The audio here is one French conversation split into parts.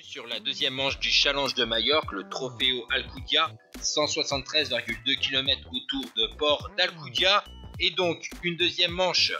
Bienvenue sur la deuxième manche du Challenge de Majorque, le Trofeo Alcudia, 173,2 km autour de Port d'Alcudia. Et donc une deuxième manche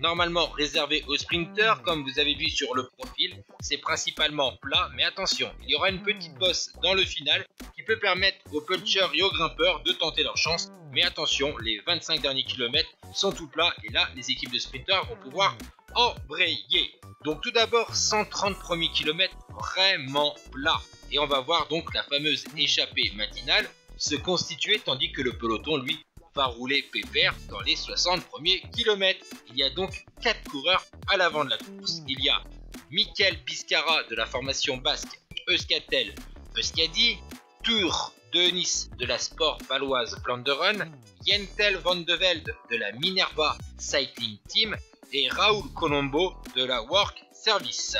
normalement réservée aux sprinteurs, comme vous avez vu sur le profil, c'est principalement plat. Mais attention, il y aura une petite bosse dans le final qui peut permettre aux punchers et aux grimpeurs de tenter leur chance. Mais attention, les 25 derniers kilomètres sont tout plats et là les équipes de sprinteurs vont pouvoir embrayer. Donc tout d'abord 130 premiers kilomètres vraiment plat et on va voir donc la fameuse échappée matinale se constituer tandis que le peloton lui va rouler pépère dans les 60 premiers kilomètres. Il y a donc 4 coureurs à l'avant de la course. Il y a Mikel Piscara de la formation basque Euskatel-Euskadi, Tour Denis de la sport paloise Flanderen, Yentel Vandevelde de la Minerva Cycling Team et Raoul Colombo de la Work Service.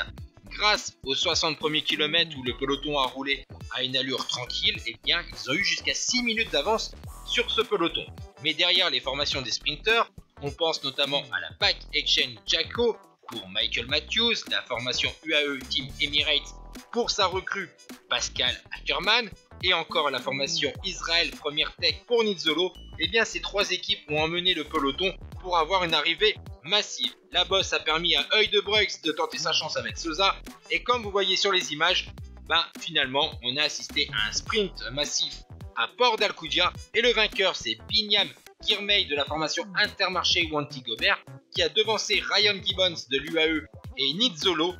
Grâce aux 60 premiers kilomètres où le peloton a roulé à une allure tranquille, eh bien, ils ont eu jusqu'à 6 minutes d'avance sur ce peloton. Mais derrière les formations des sprinteurs, on pense notamment à la Pack Exchange Jacko pour Michael Matthews, la formation UAE Team Emirates pour sa recrue Pascal Ackermann, et encore la formation Israel Premier Tech pour Nizzolo. Eh bien, ces trois équipes ont emmené le peloton pour avoir une arrivée massive. La bosse a permis à Heidebreux de tenter sa chance avec Sosa et comme vous voyez sur les images, finalement on a assisté à un sprint massif à Port d'Alcudia et le vainqueur c'est Biniam Girmay de la formation Intermarché Wanty Gobert qui a devancé Ryan Gibbons de l'UAE et Nizzolo.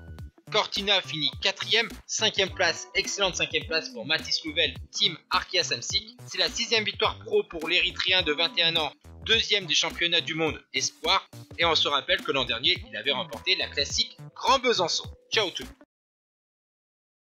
Cortina finit 4ème, 5ème place, excellente 5ème place pour Mathis Louvel, Team Arkia Samsic. C'est la 6ème victoire pro pour l'Érythréen de 21 ans, 2ème des championnats du monde espoir. Et on se rappelle que l'an dernier, il avait remporté la classique Grand Besançon. Ciao tout le monde.